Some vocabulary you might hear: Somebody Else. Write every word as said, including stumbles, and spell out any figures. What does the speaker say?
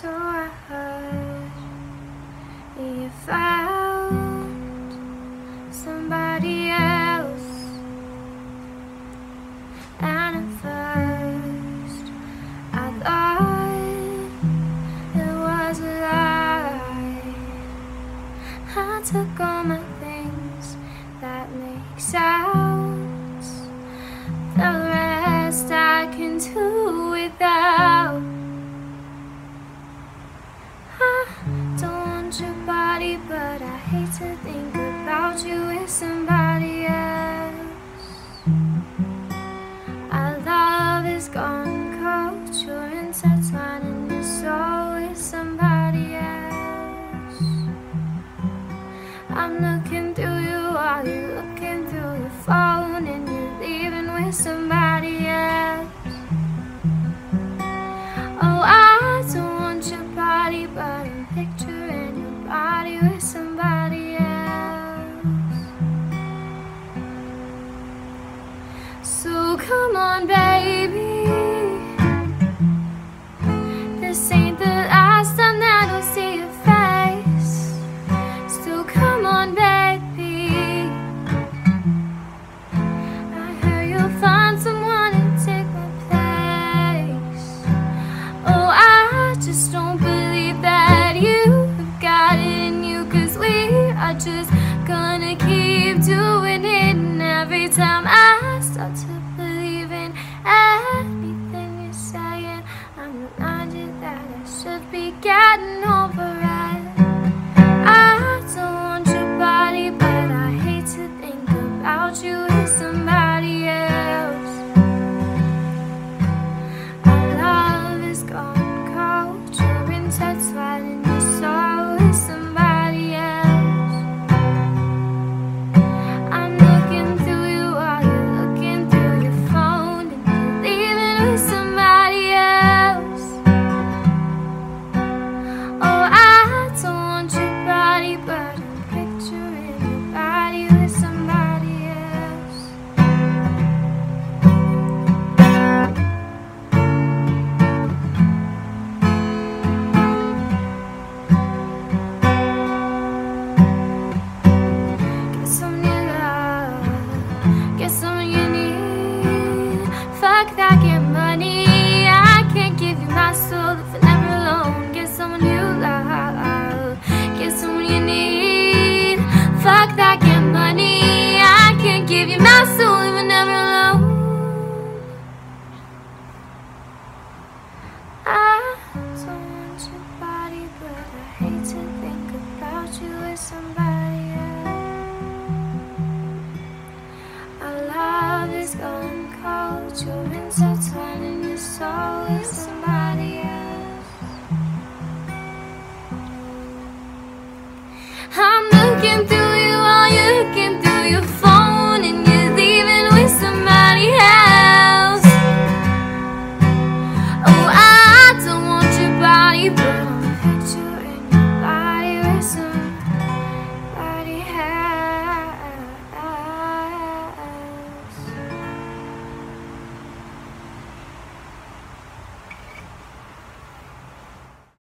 So I heard you found somebody else, and at first I thought it was a lie. I took all my things that make sounds, the rest I can do without. Your body, but I hate to think about you with somebody else. Our love is gone cold, you're intertwining your soul with somebody else. I'm looking through you while you're looking through your phone, and you're leaving with somebody else. Oh, I don't want your body, but I'm picturing body with somebody else. So come on, baby, this ain't the last time that I'll see your face. So come on, baby, I hear you'll find someone and take my place. Oh, I just don't believe that you got it in you, 'cause we are just gonna keep doing it. And every time I start to believe in everything you're saying, I'm reminded that I should be getting over it. I don't want your body, but I hate to think about you with somebody else. Our love is gone cold, you're intertwined in your soul. Somebody else. I'm looking through you while you're looking through your phone, and you're leaving with somebody else. Oh, I don't want your body, but I'm picturing your body with somebody else. Fuck that, get money. I can't give you my soul if I'm never alone. Get someone you love, get someone you need. Fuck that, get money. I can't give you my soul if I'm never alone. I don't want your body, but I hate to think about you with somebody else. Our love is gone. Your hands are turning, your soul is somebody else. I'm looking through you while you're looking through your phone, and you're leaving with somebody else. Oh, I don't want your body, but I'm picturing your body with somebody else.